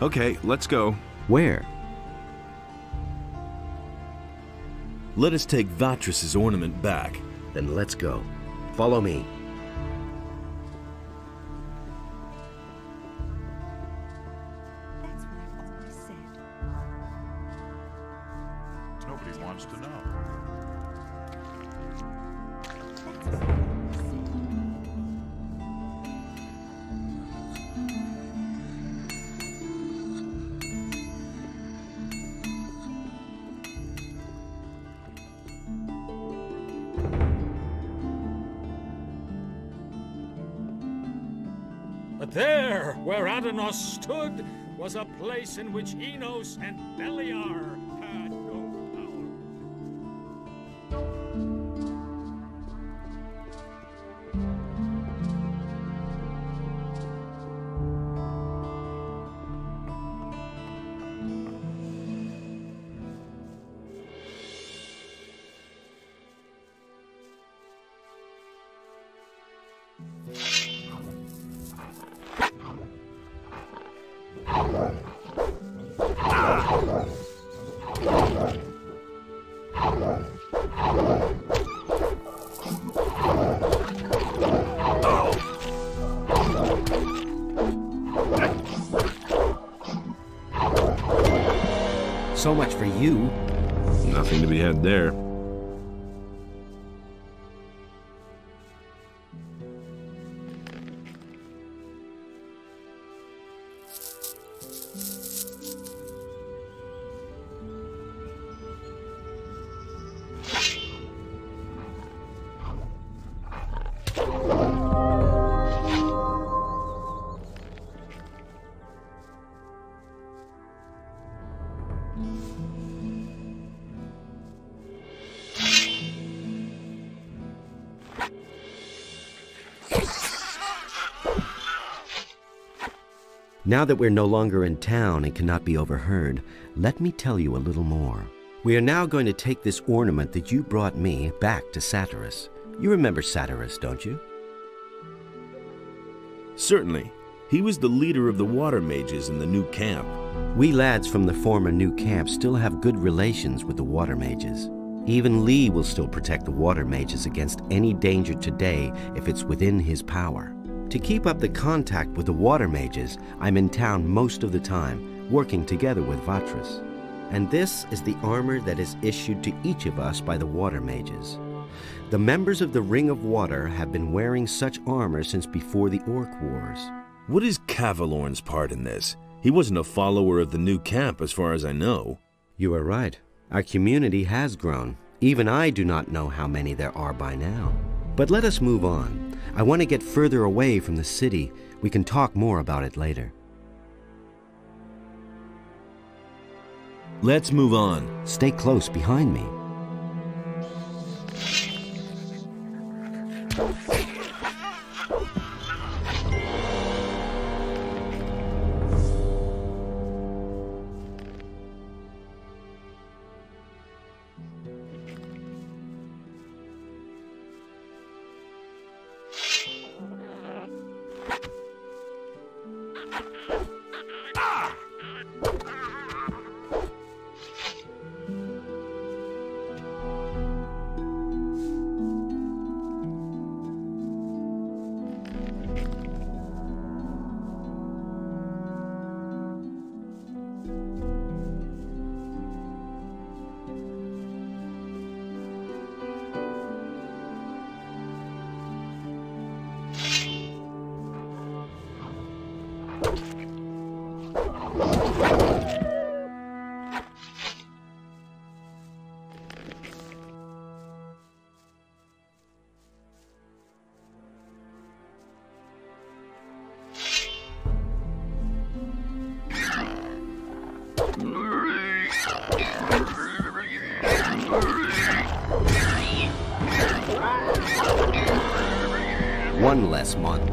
Okay, let's go. Where? Let us take Vatris's ornament back. Then let's go. Follow me. That's what I've always said. Nobody wants to know. There, where Adonos stood, was a place in which Enos and Beliar had no power. So much for you. Nothing to be had there. Now that we're no longer in town and cannot be overheard, let me tell you a little more. We are now going to take this ornament that you brought me back to Saturus. You remember Saturus, don't you? Certainly. He was the leader of the Water Mages in the new camp. We lads from the former new camp still have good relations with the Water Mages. Even Lee will still protect the Water Mages against any danger today if it's within his power. To keep up the contact with the Water Mages, I'm in town most of the time, working together with Vatris. And this is the armor that is issued to each of us by the Water Mages. The members of the Ring of Water have been wearing such armor since before the Orc Wars. What is Cavalorn's part in this? He wasn't a follower of the new camp as far as I know. You are right. Our community has grown. Even I do not know how many there are by now. But let us move on. I want to get further away from the city. We can talk more about it later. Let's move on. Stay close behind me. One less month.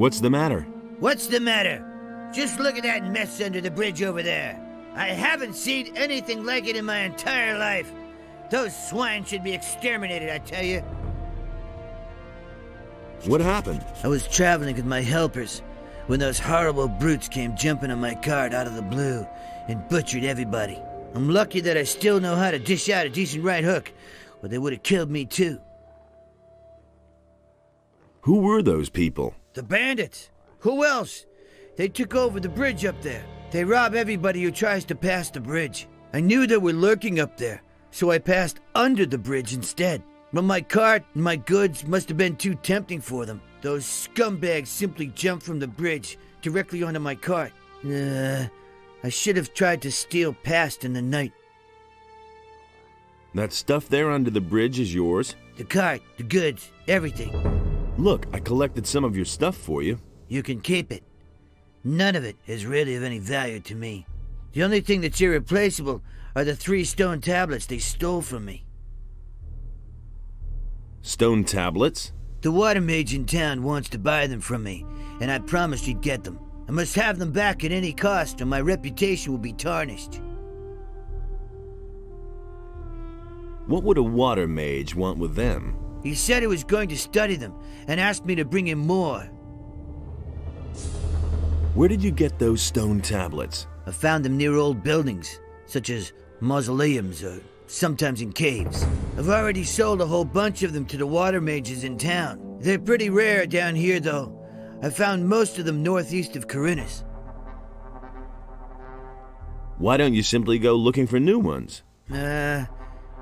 What's the matter? What's the matter? Just look at that mess under the bridge over there. I haven't seen anything like it in my entire life. Those swine should be exterminated, I tell you. What happened? I was traveling with my helpers when those horrible brutes came jumping on my cart out of the blue and butchered everybody. I'm lucky that I still know how to dish out a decent right hook, or they would have killed me too. Who were those people? The bandits. Who else? They took over the bridge up there. They rob everybody who tries to pass the bridge. I knew they were lurking up there, so I passed under the bridge instead. But my cart and my goods must have been too tempting for them. Those scumbags simply jumped from the bridge directly onto my cart. I should have tried to steal past in the night. That stuff there under the bridge is yours? The cart, the goods, everything. Look, I collected some of your stuff for you. You can keep it. None of it is really of any value to me. The only thing that's irreplaceable are the 3 stone tablets they stole from me. Stone tablets? The water mage in town wants to buy them from me, and I promised he'd get them. I must have them back at any cost, or my reputation will be tarnished. What would a water mage want with them? He said he was going to study them, and asked me to bring him more. Where did you get those stone tablets? I found them near old buildings, such as mausoleums or sometimes in caves. I've already sold a whole bunch of them to the water mages in town. They're pretty rare down here, though. I found most of them northeast of Carinus. Why don't you simply go looking for new ones?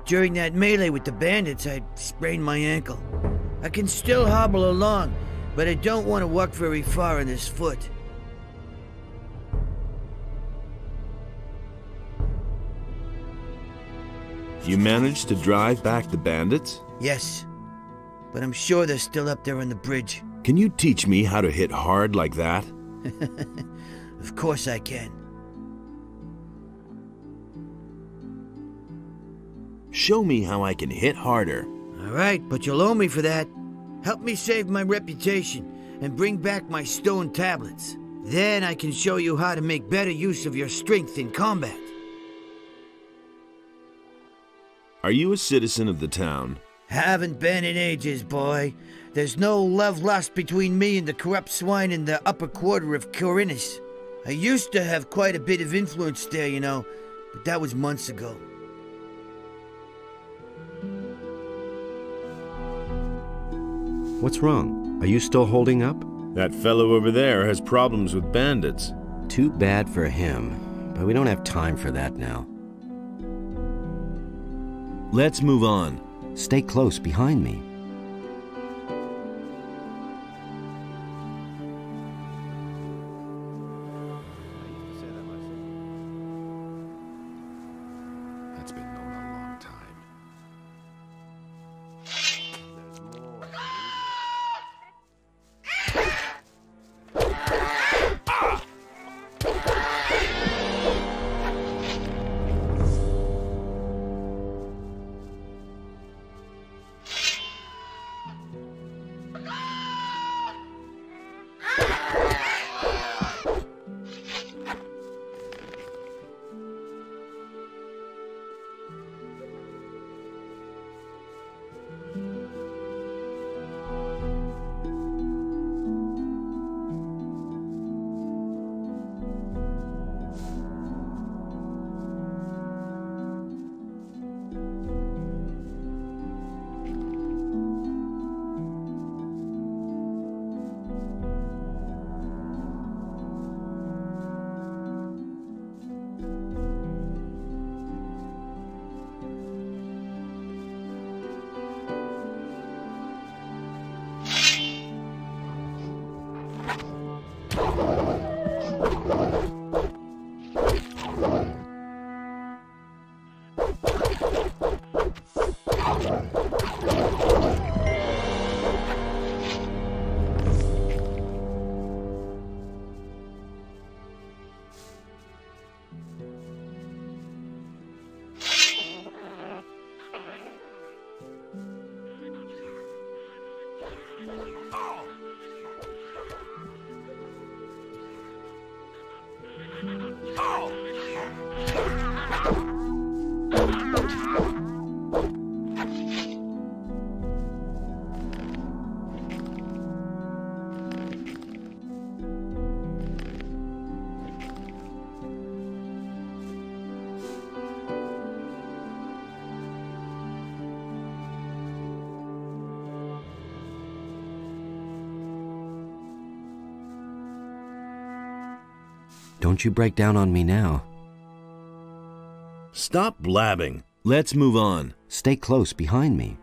During that melee with the bandits, I sprained my ankle. I can still hobble along, but I don't want to walk very far on this foot. You managed to drive back the bandits? Yes, but I'm sure they're still up there on the bridge. Can you teach me how to hit hard like that? Of course I can. Show me how I can hit harder. All right, but you'll owe me for that. Help me save my reputation and bring back my stone tablets. Then I can show you how to make better use of your strength in combat. Are you a citizen of the town? Haven't been in ages, boy. There's no love lost between me and the corrupt swine in the upper quarter of Khorinis. I used to have quite a bit of influence there, you know, but that was months ago. What's wrong? Are you still holding up? That fellow over there has problems with bandits. Too bad for him, but we don't have time for that now. Let's move on. Stay close behind me. That's been known a long time. Don't you break down on me now. Stop blabbing. Let's move on. Stay close behind me.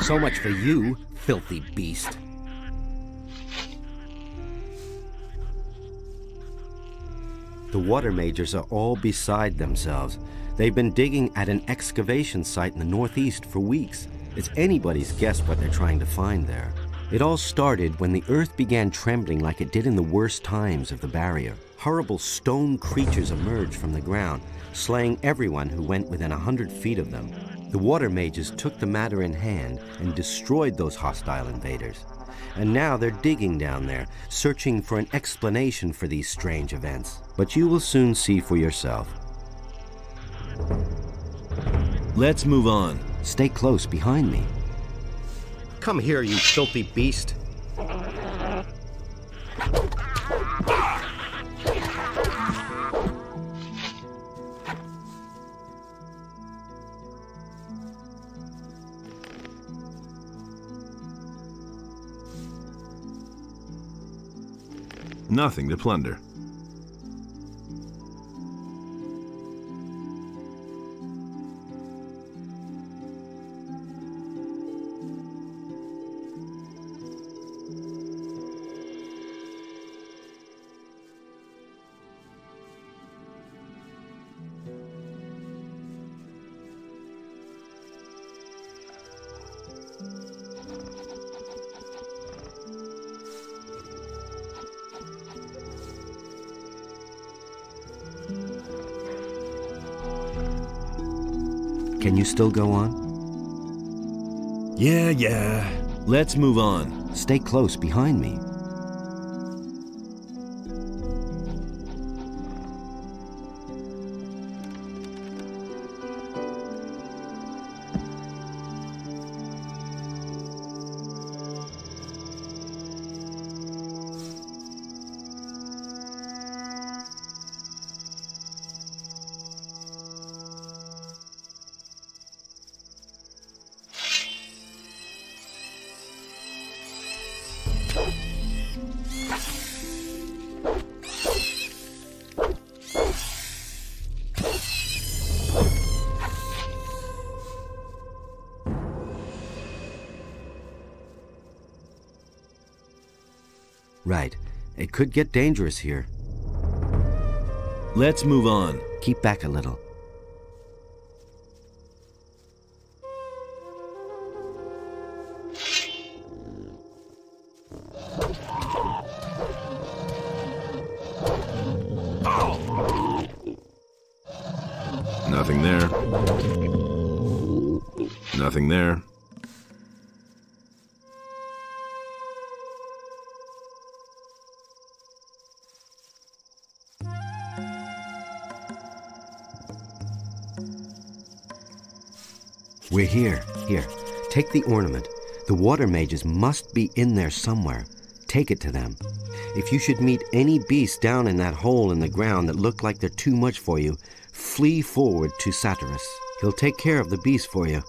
So much for you, filthy beast. The Water Mages are all beside themselves. They've been digging at an excavation site in the northeast for weeks. It's anybody's guess what they're trying to find there. It all started when the earth began trembling like it did in the worst times of the barrier. Horrible stone creatures emerged from the ground, slaying everyone who went within 100 feet of them. The Water Mages took the matter in hand and destroyed those hostile invaders. And now they're digging down there, searching for an explanation for these strange events. But you will soon see for yourself. Let's move on. Stay close behind me. Come here, you filthy beast. Nothing to plunder. Can you still go on? Yeah. Let's move on. Stay close behind me. Right. It could get dangerous here. Let's move on. Keep back a little. Nothing there. Nothing there. We're here. Here, take the ornament. The Water Mages must be in there somewhere. take it to them. If you should meet any beast down in that hole in the ground that look like they're too much for you, flee forward to Saturus. He'll take care of the beast for you.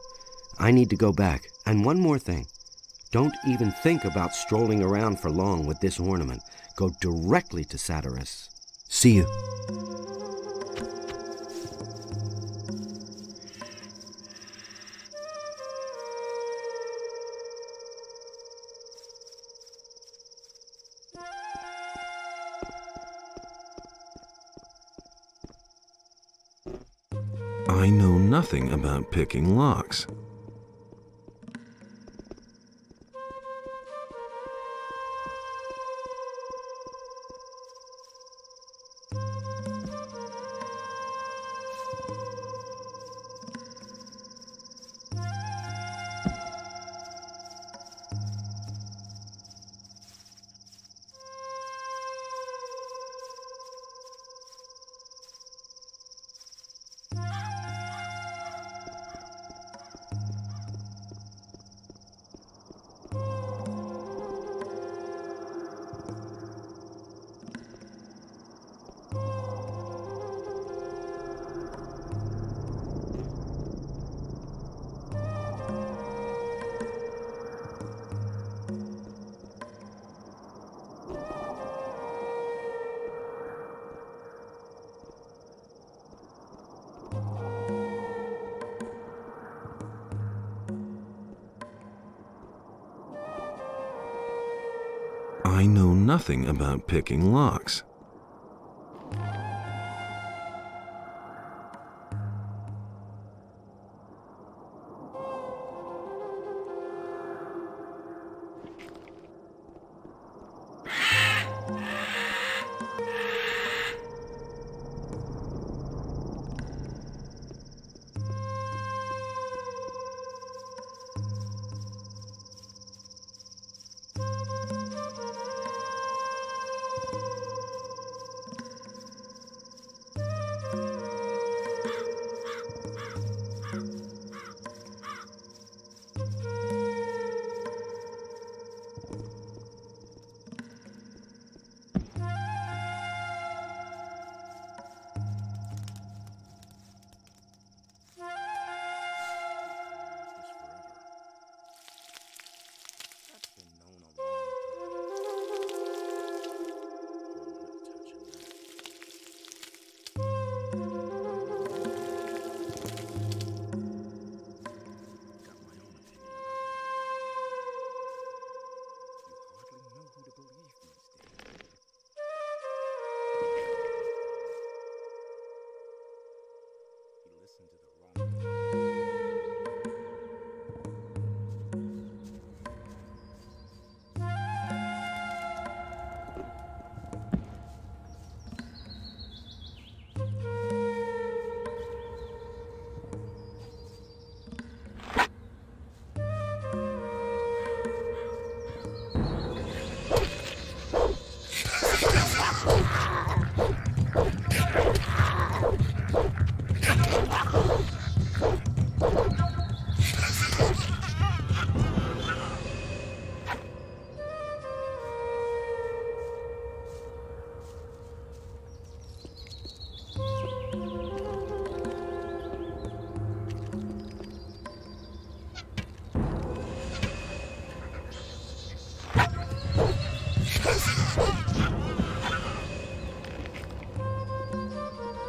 I need to go back. And one more thing. Don't even think about strolling around for long with this ornament. Go directly to Saturus. See you. I know nothing about picking locks. I know nothing about picking locks.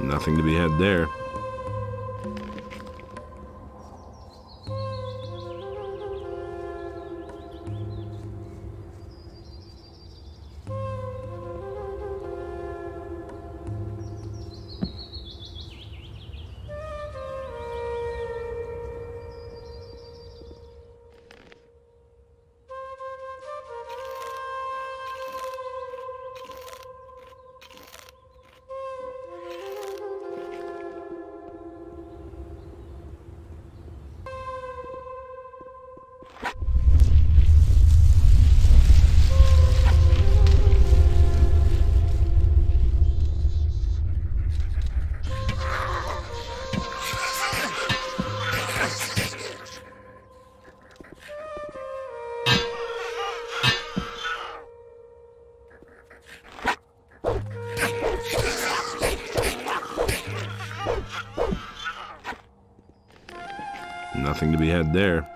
Nothing to be had there. Nothing to be had there.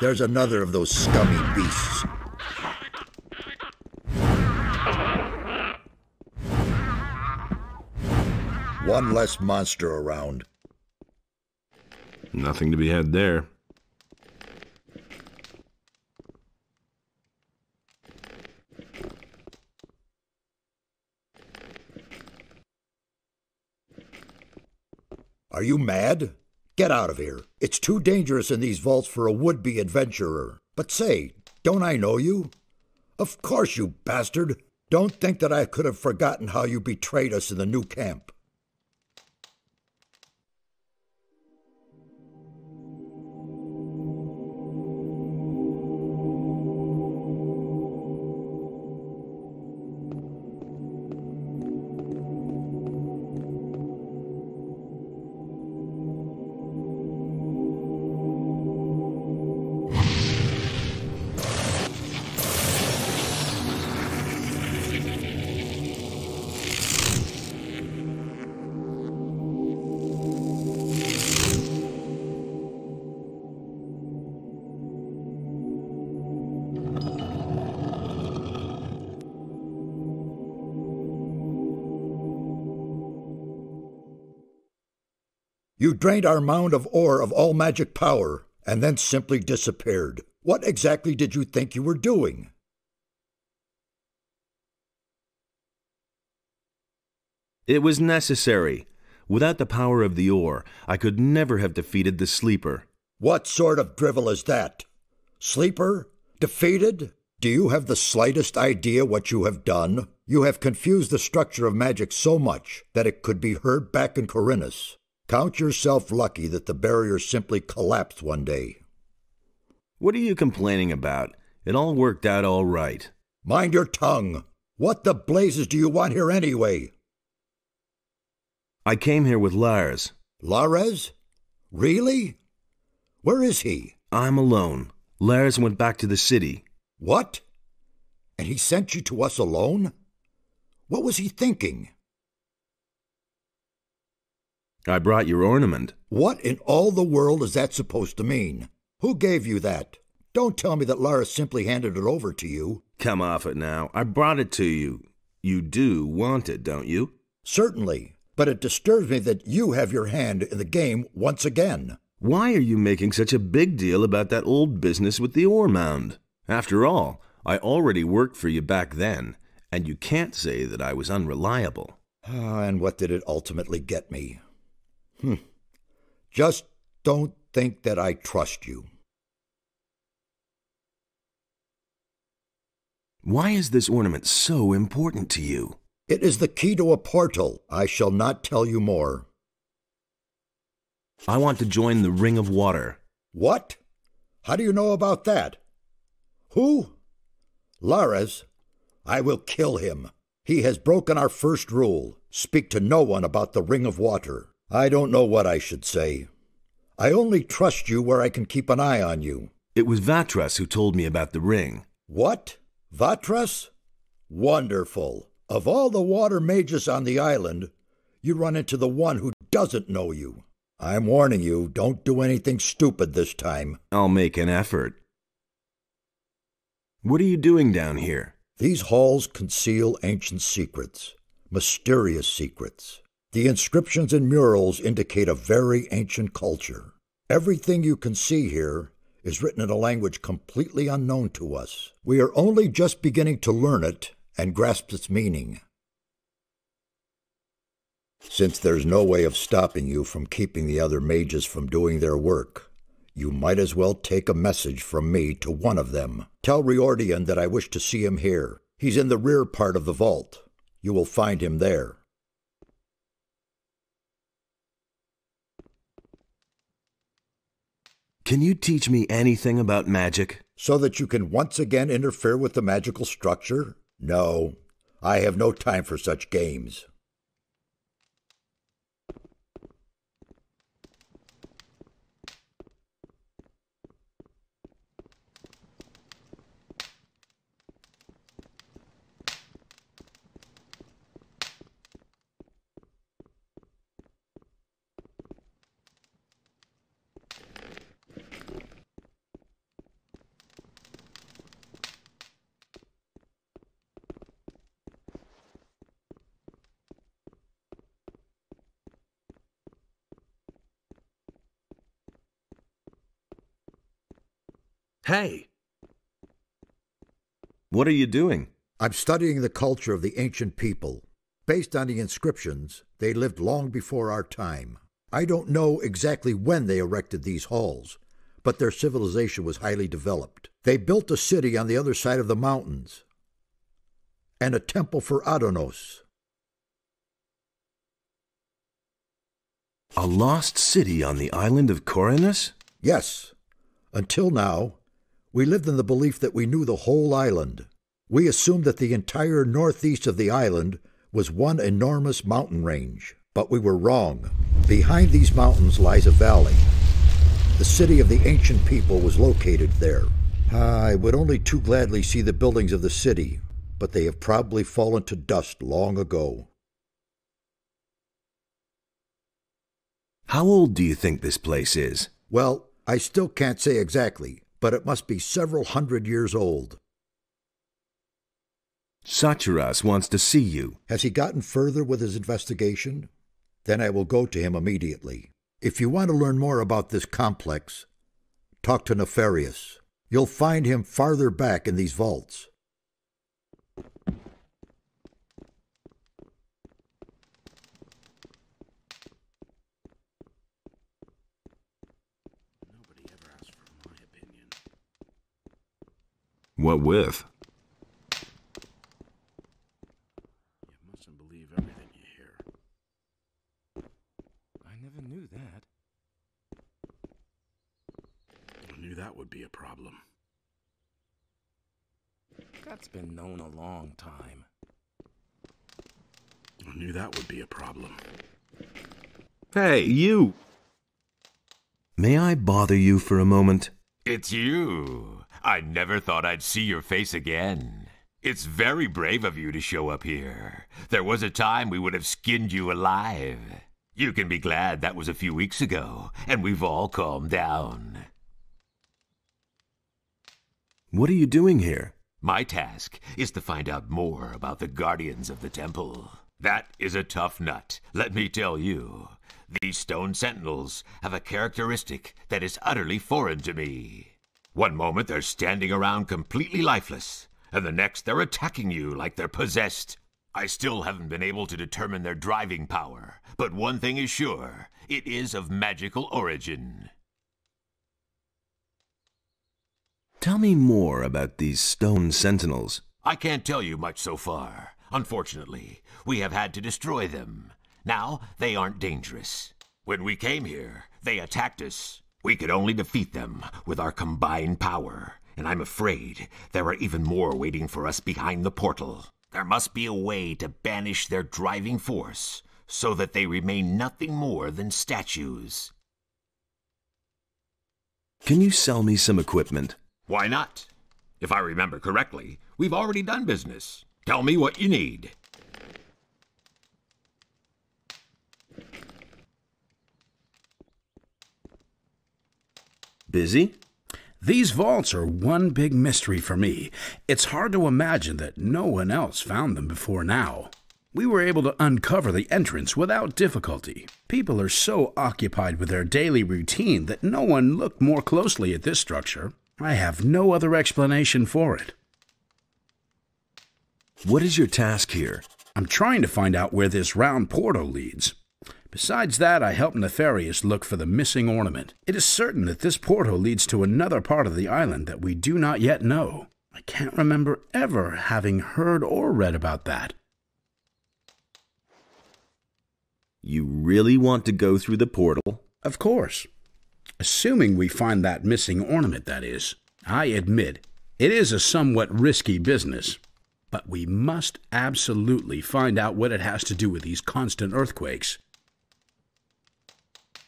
There's another of those scummy beasts. One less monster around. Nothing to be had there. Are you mad? Get out of here. It's too dangerous in these vaults for a would-be adventurer. But say, don't I know you? Of course, you bastard. Don't think that I could have forgotten how you betrayed us in the new camp. You drained our mound of ore of all magic power, and then simply disappeared. What exactly did you think you were doing? It was necessary. Without the power of the ore, I could never have defeated the Sleeper. What sort of drivel is that? Sleeper? Defeated? Do you have the slightest idea what you have done? You have confused the structure of magic so much that it could be heard back in Khorinis. Count yourself lucky that the barrier simply collapsed one day. What are you complaining about? It all worked out all right. Mind your tongue. What the blazes do you want here anyway? I came here with Lares. Lares? Really? Where is he? I'm alone. Lares went back to the city. What? And he sent you to us alone? What was he thinking? I brought your ornament. What in all the world is that supposed to mean? Who gave you that? Don't tell me that Lares simply handed it over to you. Come off it now. I brought it to you. You do want it, don't you? Certainly. but it disturbs me that you have your hand in the game once again. Why are you making such a big deal about that old business with the ore mound? After all, I already worked for you back then, and you can't say that I was unreliable. And what did it ultimately get me? Just don't think that I trust you. Why is this ornament so important to you? It is the key to a portal. I shall not tell you more. I want to join the Ring of Water. What? How do you know about that? Who? Lares. I will kill him. He has broken our first rule. Speak to no one about the Ring of Water. I don't know what I should say. I only trust you where I can keep an eye on you. It was Vatris who told me about the ring. What? Vatris? Wonderful. Of all the water mages on the island, you run into the one who doesn't know you. I'm warning you, don't do anything stupid this time. I'll make an effort. What are you doing down here? These halls conceal ancient secrets, mysterious secrets. The inscriptions and murals indicate a very ancient culture. Everything you can see here is written in a language completely unknown to us. We are only just beginning to learn it and grasp its meaning. Since there's no way of stopping you from keeping the other mages from doing their work, you might as well take a message from me to one of them. Tell Riordian that I wish to see him here. He's in the rear part of the vault. You will find him there. Can you teach me anything about magic? So that you can once again interfere with the magical structure? No, I have no time for such games. Hey! What are you doing? I'm studying the culture of the ancient people. Based on the inscriptions, they lived long before our time. I don't know exactly when they erected these halls, but their civilization was highly developed. They built a city on the other side of the mountains and a temple for Adonos. A lost city on the island of Khorinis? Yes. Until now, we lived in the belief that we knew the whole island. We assumed that the entire northeast of the island was one enormous mountain range. But we were wrong. Behind these mountains lies a valley. The city of the ancient people was located there. I would only too gladly see the buildings of the city, but they have probably fallen to dust long ago. How old do you think this place is? Well, I still can't say exactly, but it must be several hundred years old. Saturus wants to see you. Has he gotten further with his investigation? Then I will go to him immediately. If you want to learn more about this complex, talk to Nefarious. You'll find him farther back in these vaults. What with? You mustn't believe everything you hear. I never knew that. I knew that would be a problem. That's been known a long time. I knew that would be a problem. Hey, you! May I bother you for a moment? It's you! I never thought I'd see your face again. It's very brave of you to show up here. There was a time we would have skinned you alive. You can be glad that was a few weeks ago, and we've all calmed down. What are you doing here? My task is to find out more about the guardians of the temple. That is a tough nut, let me tell you. These stone sentinels have a characteristic that is utterly foreign to me. One moment they're standing around completely lifeless, and the next they're attacking you like they're possessed. I still haven't been able to determine their driving power, but one thing is sure, it is of magical origin. Tell me more about these stone sentinels. I can't tell you much so far. Unfortunately, we have had to destroy them. Now, they aren't dangerous. When we came here, they attacked us. We could only defeat them with our combined power, and I'm afraid there are even more waiting for us behind the portal. There must be a way to banish their driving force so that they remain nothing more than statues. Can you sell me some equipment? Why not? If I remember correctly, we've already done business. Tell me what you need. Busy? These vaults are one big mystery for me. It's hard to imagine that no one else found them before now. We were able to uncover the entrance without difficulty. People are so occupied with their daily routine that no one looked more closely at this structure. I have no other explanation for it. What is your task here? I'm trying to find out where this round portal leads. Besides that, I helped Nefarious look for the missing ornament. It is certain that this portal leads to another part of the island that we do not yet know. I can't remember ever having heard or read about that. You really want to go through the portal? Of course. Assuming we find that missing ornament, that is. I admit, it is a somewhat risky business. But we must absolutely find out what it has to do with these constant earthquakes.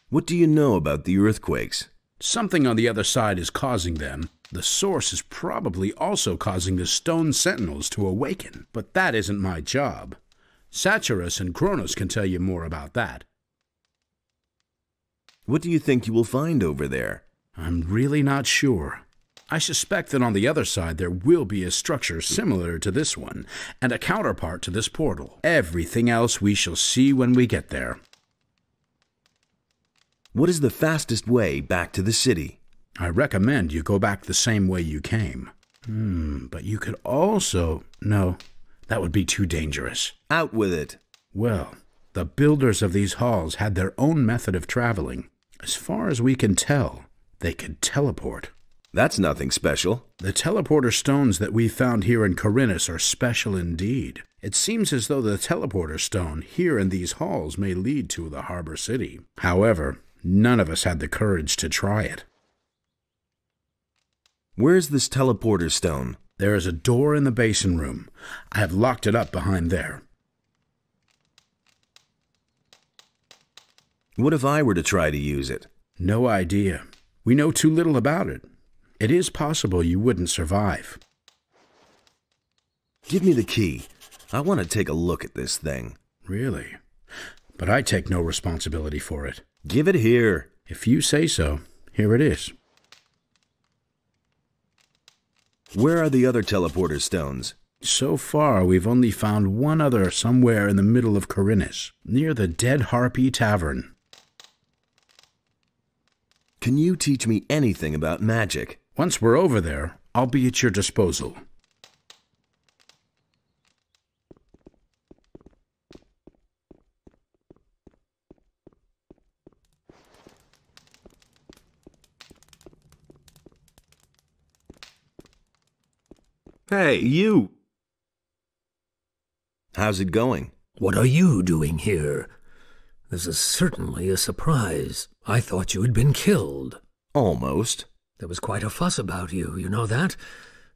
What do you know about the earthquakes? Something on the other side is causing them. The source is probably also causing the stone sentinels to awaken, but that isn't my job. Saturus and Kronos can tell you more about that. What do you think you will find over there? I'm really not sure. I suspect that on the other side there will be a structure similar to this one, and a counterpart to this portal. Everything else we shall see when we get there. What is the fastest way back to the city? I recommend you go back the same way you came. But you could also... No, that would be too dangerous. Out with it! Well, the builders of these halls had their own method of traveling. As far as we can tell, they could teleport. That's nothing special. The teleporter stones that we found here in Carinus are special indeed. It seems as though the teleporter stone here in these halls may lead to the harbor city. However, none of us had the courage to try it. Where's this teleporter stone? There is a door in the basin room. I have locked it up behind there. What if I were to try to use it? No idea. We know too little about it. It is possible you wouldn't survive. Give me the key. I want to take a look at this thing. Really? But I take no responsibility for it. Give it here. If you say so, here it is. Where are the other teleporter stones? So far, we've only found one other somewhere in the middle of Carinus, near the Dead Harpy Tavern. Can you teach me anything about magic? Once we're over there, I'll be at your disposal. Hey, you! How's it going? What are you doing here? This is certainly a surprise. I thought you had been killed. Almost. There was quite a fuss about you, you know that?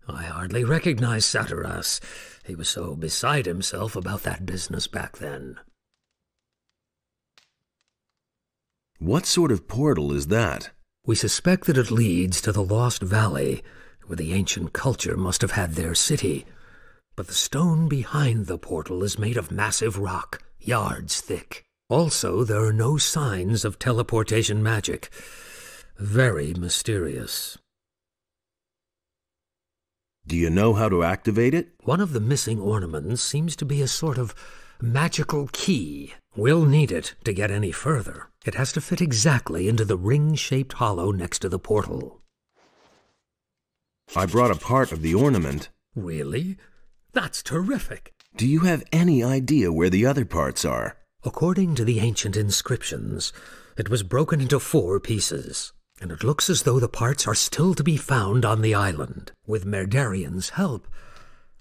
I hardly recognized Saturus. He was so beside himself about that business back then. What sort of portal is that? We suspect that it leads to the Lost Valley, where the ancient culture must have had their city. But the stone behind the portal is made of massive rock, yards thick. Also, there are no signs of teleportation magic. Very mysterious. Do you know how to activate it? One of the missing ornaments seems to be a sort of magical key. We'll need it to get any further. It has to fit exactly into the ring-shaped hollow next to the portal. I brought a part of the ornament. Really? That's terrific. Do you have any idea where the other parts are? According to the ancient inscriptions, it was broken into 4 pieces, and it looks as though the parts are still to be found on the island. With Merdarian's help,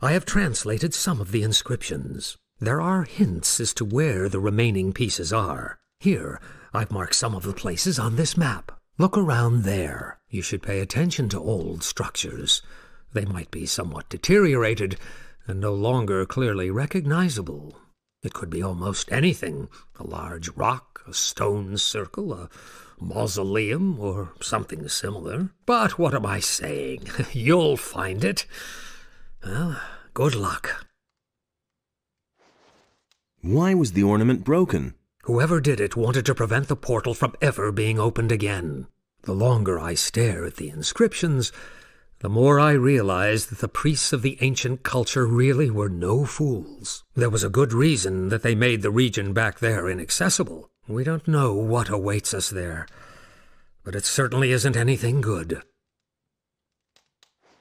I have translated some of the inscriptions. There are hints as to where the remaining pieces are. Here, I've marked some of the places on this map. Look around there. You should pay attention to old structures. They might be somewhat deteriorated and no longer clearly recognizable. It could be almost anything, a large rock, a stone circle, a mausoleum, or something similar. But what am I saying? You'll find it. Well, good luck. Why was the ornament broken? Whoever did it wanted to prevent the portal from ever being opened again. The longer I stare at the inscriptions, the more I realized that the priests of the ancient culture really were no fools. There was a good reason that they made the region back there inaccessible. We don't know what awaits us there, but it certainly isn't anything good.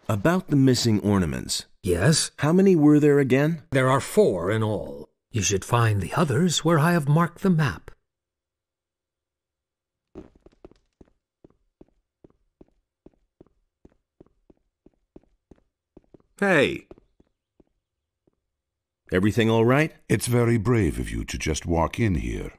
About the missing ornaments. Yes? How many were there again? There are 4 in all. You should find the others where I have marked the map. Hey! Everything all right? It's very brave of you to just walk in here.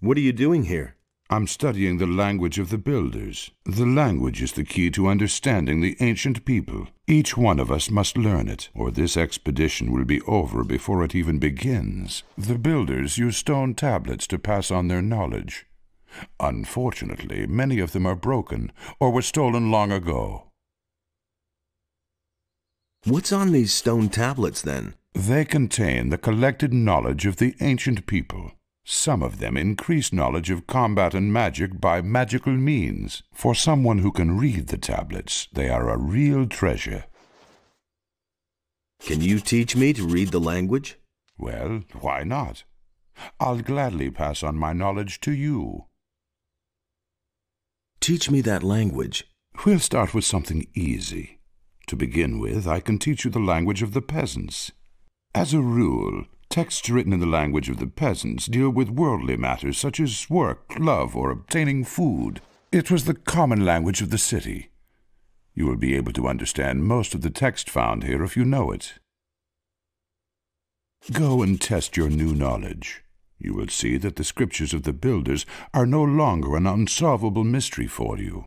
What are you doing here? I'm studying the language of the builders. The language is the key to understanding the ancient people. Each one of us must learn it, or this expedition will be over before it even begins. The builders use stone tablets to pass on their knowledge. Unfortunately, many of them are broken, or were stolen long ago. What's on these stone tablets, then? They contain the collected knowledge of the ancient people. Some of them increase knowledge of combat and magic by magical means. For someone who can read the tablets, they are a real treasure. Can you teach me to read the language? Well, why not? I'll gladly pass on my knowledge to you. Teach me that language. We'll start with something easy. To begin with, I can teach you the language of the peasants. As a rule, texts written in the language of the peasants deal with worldly matters such as work, love, or obtaining food. It was the common language of the city. You will be able to understand most of the text found here if you know it. Go and test your new knowledge. You will see that the scriptures of the builders are no longer an unsolvable mystery for you.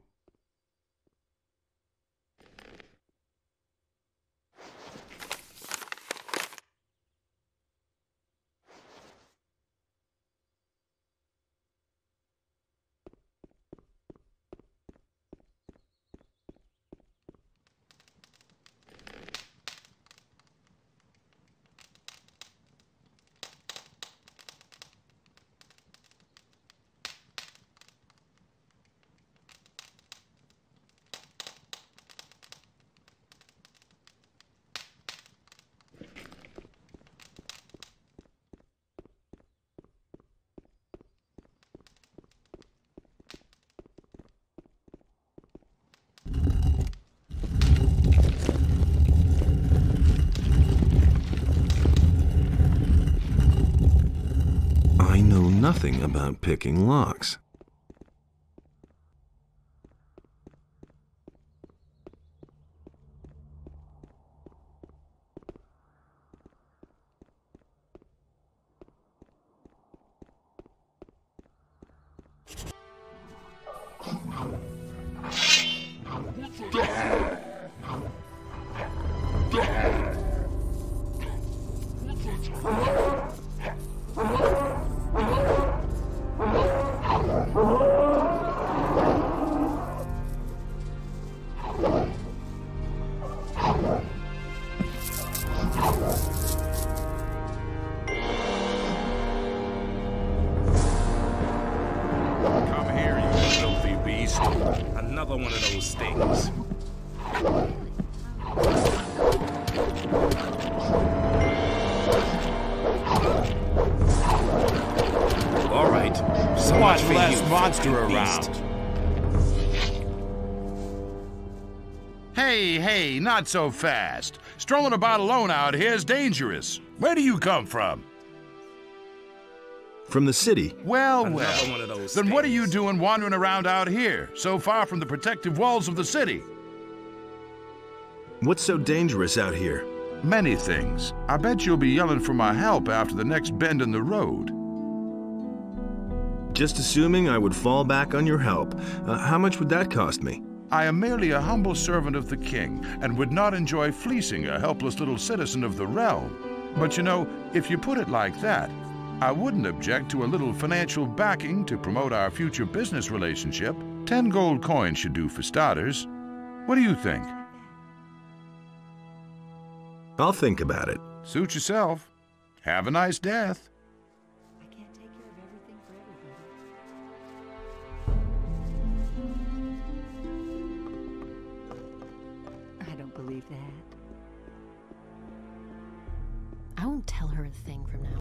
Nothing about picking locks. Things. after a round. Hey, hey, not so fast. Strolling about alone out here is dangerous. Where do you come from? From the city. Well, well. Then what are you doing wandering around out here, so far from the protective walls of the city? What's so dangerous out here? Many things. I bet you'll be yelling for my help after the next bend in the road. Just assuming I would fall back on your help, how much would that cost me? I am merely a humble servant of the king, and would not enjoy fleecing a helpless little citizen of the realm. But you know, if you put it like that, I wouldn't object to a little financial backing to promote our future business relationship. 10 gold coins should do for starters. What do you think? I'll think about it. Suit yourself. Have a nice death. I can't take care of everything for everybody. I don't believe that. I won't tell her a thing from now on.